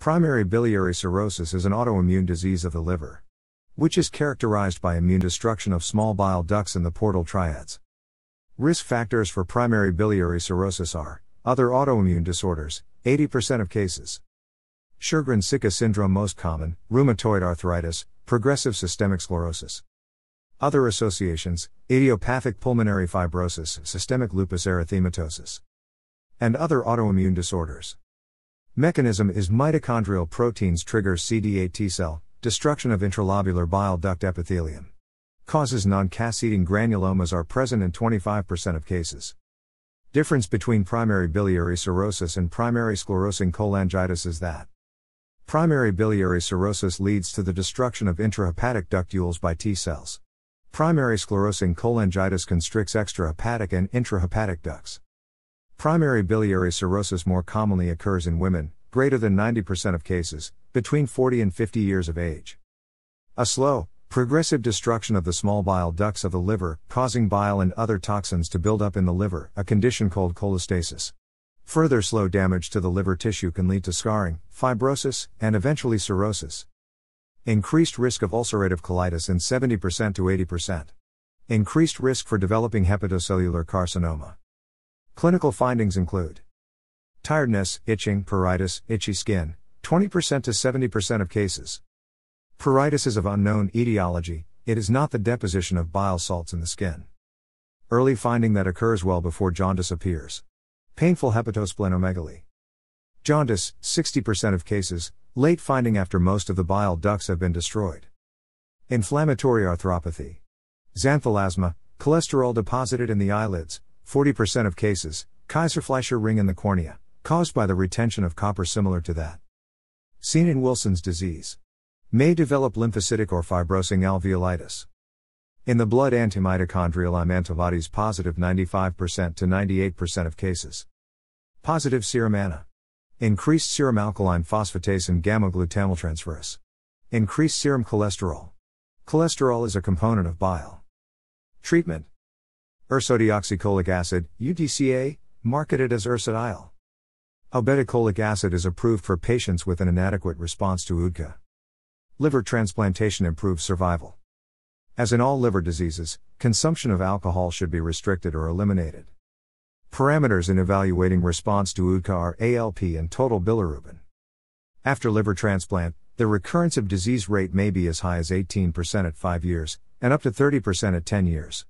Primary biliary cirrhosis is an autoimmune disease of the liver, which is characterized by immune destruction of small bile ducts and the portal triads. Risk factors for primary biliary cirrhosis are other autoimmune disorders, 80% of cases. Sjögren's sicca syndrome most common, rheumatoid arthritis, progressive systemic sclerosis. Other associations, idiopathic pulmonary fibrosis, systemic lupus erythematosus, and other autoimmune disorders. Mechanism is mitochondrial proteins trigger CD8 T cell, destruction of intralobular bile duct epithelium. Causes non-caseating granulomas are present in 25% of cases. Difference between primary biliary cirrhosis and primary sclerosing cholangitis is that primary biliary cirrhosis leads to the destruction of intrahepatic ductules by T cells. Primary sclerosing cholangitis constricts extrahepatic and intrahepatic ducts. Primary biliary cirrhosis more commonly occurs in women, greater than 90% of cases, between 40 and 50 years of age. A slow, progressive destruction of the small bile ducts of the liver, causing bile and other toxins to build up in the liver, a condition called cholestasis. Further slow damage to the liver tissue can lead to scarring, fibrosis, and eventually cirrhosis. Increased risk of ulcerative colitis in 70% to 80%. Increased risk for developing hepatocellular carcinoma. Clinical findings include tiredness, itching, pruritus, itchy skin, 20% to 70% of cases. Pruritus is of unknown etiology, it is not the deposition of bile salts in the skin. Early finding that occurs well before jaundice appears. Painful hepatosplenomegaly. Jaundice, 60% of cases, late finding after most of the bile ducts have been destroyed. Inflammatory arthropathy. Xanthelasma, cholesterol deposited in the eyelids, 40% of cases, Kayser-Fleischer ring in the cornea, caused by the retention of copper similar to that seen in Wilson's disease. May develop lymphocytic or fibrosing alveolitis. In the blood antimitochondrial I'm antibodies positive 95% to 98% of cases. Positive serum ANA. Increased serum alkaline phosphatase and gamma-glutamyltransferase. Increased serum cholesterol. Cholesterol is a component of bile. Treatment. Ursodeoxycholic acid, UDCA, marketed as ursodiol. Obeticholic acid is approved for patients with an inadequate response to UDCA. Liver transplantation improves survival. As in all liver diseases, consumption of alcohol should be restricted or eliminated. Parameters in evaluating response to UDCA are ALP and total bilirubin. After liver transplant, the recurrence of disease rate may be as high as 18% at 5 years, and up to 30% at 10 years.